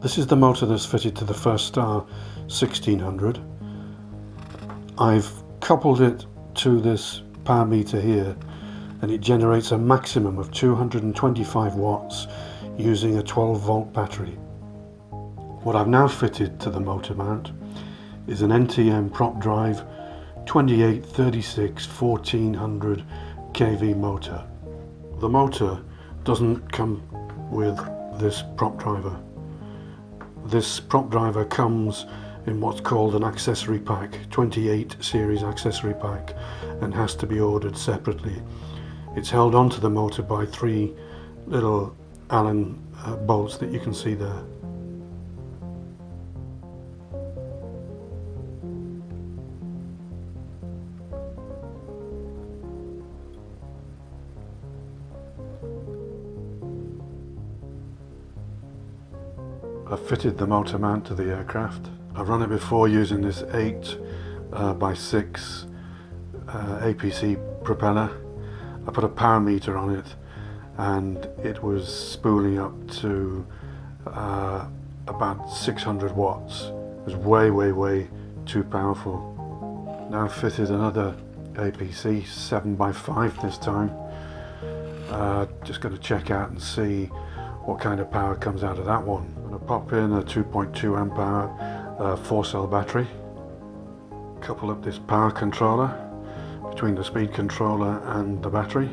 This is the motor that's fitted to the FIRSTAR 1600. I've coupled it to this power meter here, and it generates a maximum of 225 watts using a 12 volt battery. What I've now fitted to the motor mount is an NTM prop drive 2836 1400 KV motor. The motor doesn't come with this prop driver. This prop driver comes in what's called an accessory pack, 28 series accessory pack, and has to be ordered separately. It's held onto the motor by three little Allen bolts that you can see there. I've fitted the motor mount to the aircraft. I've run it before using this 8x6 APC propeller. I put a power meter on it and it was spooling up to about 600 watts. It was way too powerful. Now I've fitted another APC, 7x5 this time. Just going to check out and see what kind of power comes out of that one. I'm going to pop in a 2.2 amp hour 4-cell battery, couple up this power controller between the speed controller and the battery.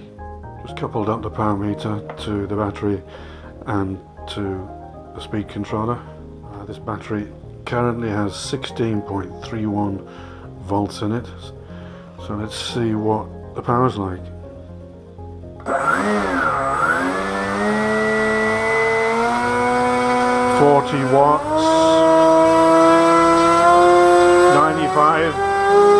Just coupled up the power meter to the battery and to the speed controller. This battery currently has 16.31 volts in it, so let's see what the power's like. Yeah. 40 watts, 95